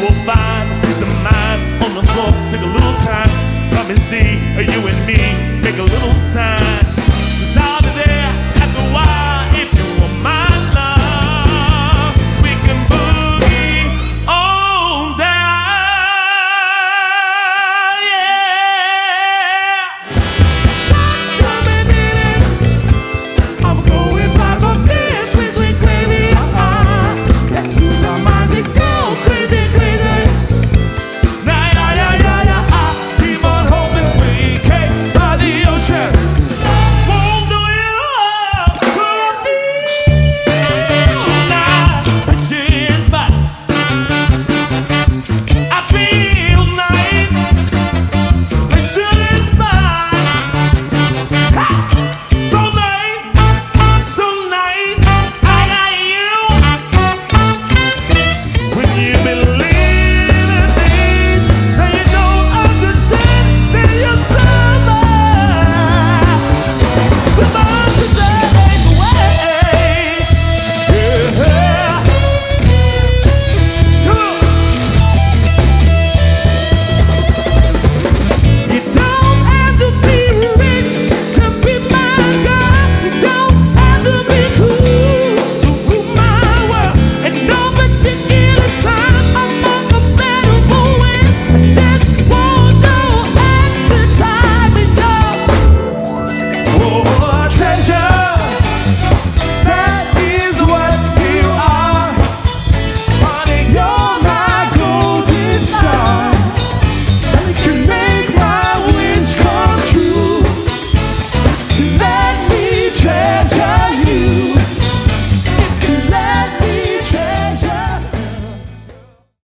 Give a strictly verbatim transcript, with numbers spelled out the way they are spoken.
will find is a mind on the floor. Take a little time, come and see you and